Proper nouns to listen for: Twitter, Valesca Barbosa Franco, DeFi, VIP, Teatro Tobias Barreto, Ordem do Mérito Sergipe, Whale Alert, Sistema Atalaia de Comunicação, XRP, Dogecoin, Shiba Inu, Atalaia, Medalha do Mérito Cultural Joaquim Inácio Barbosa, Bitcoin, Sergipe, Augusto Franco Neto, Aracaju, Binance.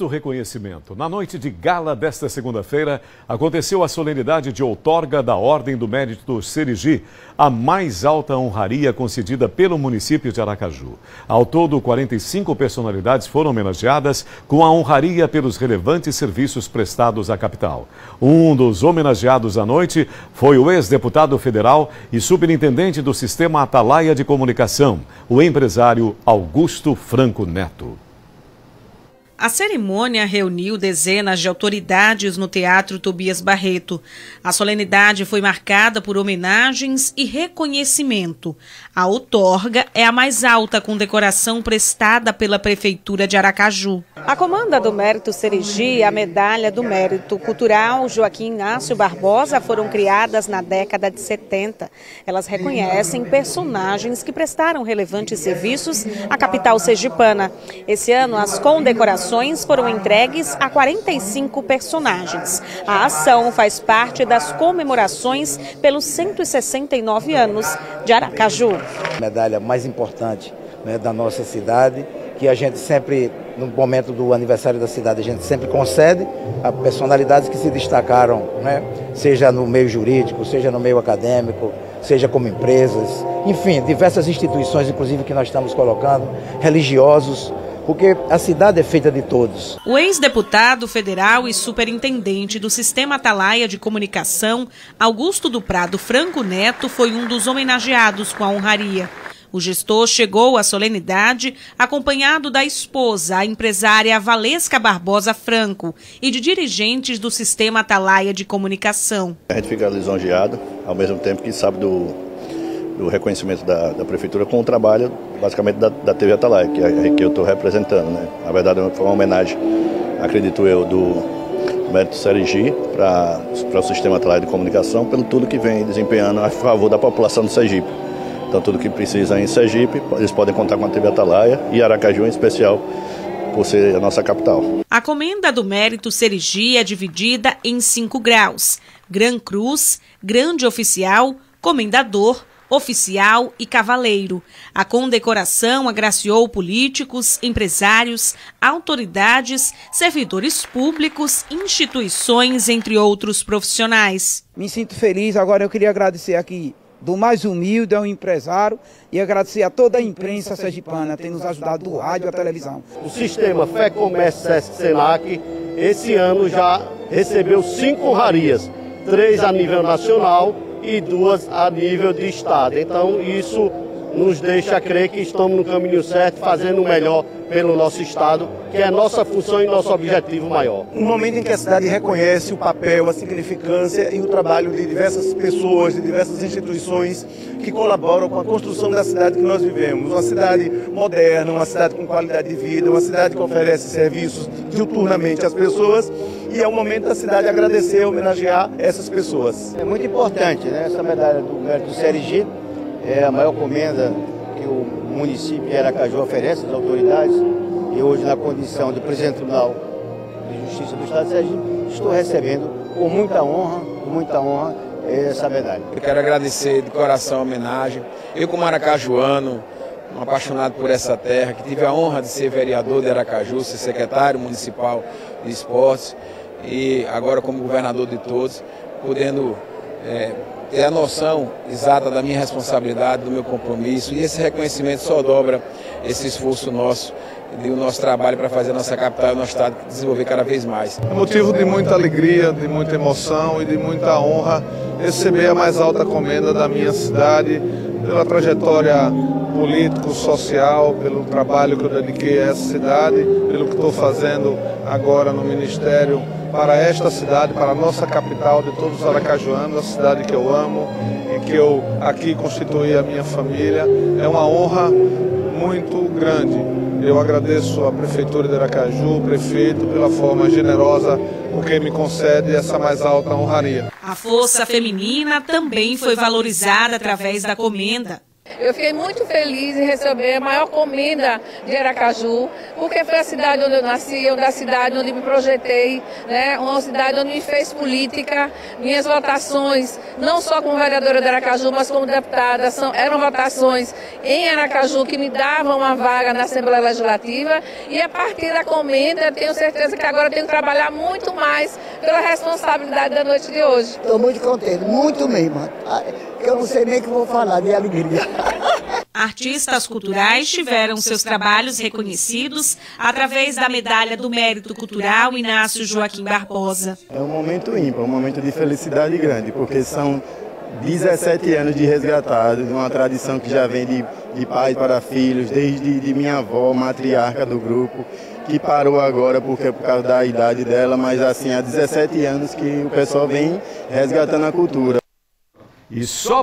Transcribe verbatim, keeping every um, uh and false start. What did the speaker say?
do reconhecimento. Na noite de gala desta segunda-feira, aconteceu a solenidade de outorga da Ordem do Mérito Sergipe, a mais alta honraria concedida pelo município de Aracaju. Ao todo, quarenta e cinco personalidades foram homenageadas com a honraria pelos relevantes serviços prestados à capital. Um dos homenageados à noite foi o ex-deputado federal e superintendente do Sistema Atalaia de Comunicação, o empresário Augusto Franco Neto. A cerimônia reuniu dezenas de autoridades no Teatro Tobias Barreto. A solenidade foi marcada por homenagens e reconhecimento. A outorga é a mais alta condecoração prestada pela Prefeitura de Aracaju. A comanda do Mérito Sergipe e a Medalha do Mérito Cultural Joaquim Inácio Barbosa foram criadas na década de setenta. Elas reconhecem personagens que prestaram relevantes serviços à capital sergipana. Esse ano, as condecorações foram entregues a quarenta e cinco personagens. A ação faz parte das comemorações pelos cento e sessenta e nove anos de Aracaju. A medalha mais importante, né, da nossa cidade, que a gente sempre, no momento do aniversário da cidade, a gente sempre concede a personalidades que se destacaram, né, seja no meio jurídico, seja no meio acadêmico, seja como empresas, enfim, diversas instituições, inclusive, que nós estamos colocando, religiosos, porque a cidade é feita de todos. O ex-deputado federal e superintendente do Sistema Atalaia de Comunicação, Augusto do Prado Franco Neto, foi um dos homenageados com a honraria. O gestor chegou à solenidade acompanhado da esposa, a empresária Valesca Barbosa Franco, e de dirigentes do Sistema Atalaia de Comunicação. A gente fica lisonjeado, ao mesmo tempo que sabe do... do reconhecimento da, da Prefeitura com o trabalho, basicamente, da, da T V Atalaia, que, é, que eu estou representando, né? Na verdade, foi uma homenagem, acredito eu, do Mérito Sergipe para o Sistema Atalaia de Comunicação, pelo tudo que vem desempenhando a favor da população do Sergipe. Então, tudo que precisa em Sergipe, eles podem contar com a T V Atalaia e Aracaju, em especial, por ser a nossa capital. A comenda do Mérito Sergipe é dividida em cinco graus: Gran Cruz, Grande Oficial, Comendador, Oficial e Cavaleiro. A condecoração agraciou políticos, empresários, autoridades, servidores públicos, instituições, entre outros profissionais. Me sinto feliz. Agora eu queria agradecer aqui do mais humilde ao empresário e agradecer a toda a imprensa sergipana que tem nos ajudado, do rádio à televisão. O sistema Fé, Comércio, Sesc, Senac, esse ano já recebeu cinco honrarias, três a nível nacional e duas a nível de estado. Então isso nos deixa crer que estamos no caminho certo, fazendo o melhor pelo nosso estado, que é a nossa função e nosso objetivo maior. Um momento em que a cidade reconhece o papel, a significância e o trabalho de diversas pessoas, de diversas instituições que colaboram com a construção da cidade que nós vivemos. Uma cidade moderna, uma cidade com qualidade de vida, uma cidade que oferece serviços diuturnamente às pessoas, e é o momento da cidade agradecer, homenagear essas pessoas. É muito importante, né, essa medalha do Mérito Sergipe. É a maior comenda que o município de Aracaju oferece às autoridades, e hoje, na condição de presidente do Tribunal de Justiça do Estado de Sergipe, estou recebendo com muita honra, com muita honra, essa medalha. Eu quero agradecer de coração a homenagem. Eu, como aracajuano, um apaixonado por essa terra, que tive a honra de ser vereador de Aracaju, ser secretário municipal de esportes e agora como governador de todos, podendo... É, ter a noção exata da minha responsabilidade, do meu compromisso, e esse reconhecimento só dobra esse esforço nosso e o nosso trabalho para fazer a nossa capital e o nosso estado desenvolver cada vez mais. É motivo de muita alegria, de muita emoção e de muita honra receber a mais alta comenda da minha cidade, pela trajetória político, social, pelo trabalho que eu dediquei a essa cidade, pelo que estou fazendo agora no Ministério para esta cidade, para a nossa capital de todos os aracajuanos, a cidade que eu amo e que eu aqui constituí a minha família. É uma honra muito grande. Eu agradeço à Prefeitura de Aracaju, o prefeito, pela forma generosa com que me concede essa mais alta honraria. A força feminina também foi valorizada através da comenda. Eu fiquei muito feliz em receber a maior comenda de Aracaju, porque foi a cidade onde eu nasci, onde a cidade onde me projetei, né? Uma cidade onde me fez política. Minhas votações, não só como vereadora de Aracaju, mas como deputada, são, eram votações em Aracaju que me davam uma vaga na Assembleia Legislativa. E a partir da comenda, eu tenho certeza que agora eu tenho que trabalhar muito mais pela responsabilidade da noite de hoje. Estou muito contente, muito mesmo. Eu não sei nem o que vou falar, de alegria. Artistas culturais tiveram seus trabalhos reconhecidos através da Medalha do Mérito Cultural Inácio Joaquim Barbosa. É um momento ímpar, um momento de felicidade grande, porque são dezessete anos de resgatado, de uma tradição que já vem de, de pais para filhos, desde de minha avó, matriarca do grupo, que parou agora porque por causa da idade dela, mas assim, há dezessete anos que o pessoal vem resgatando a cultura. E só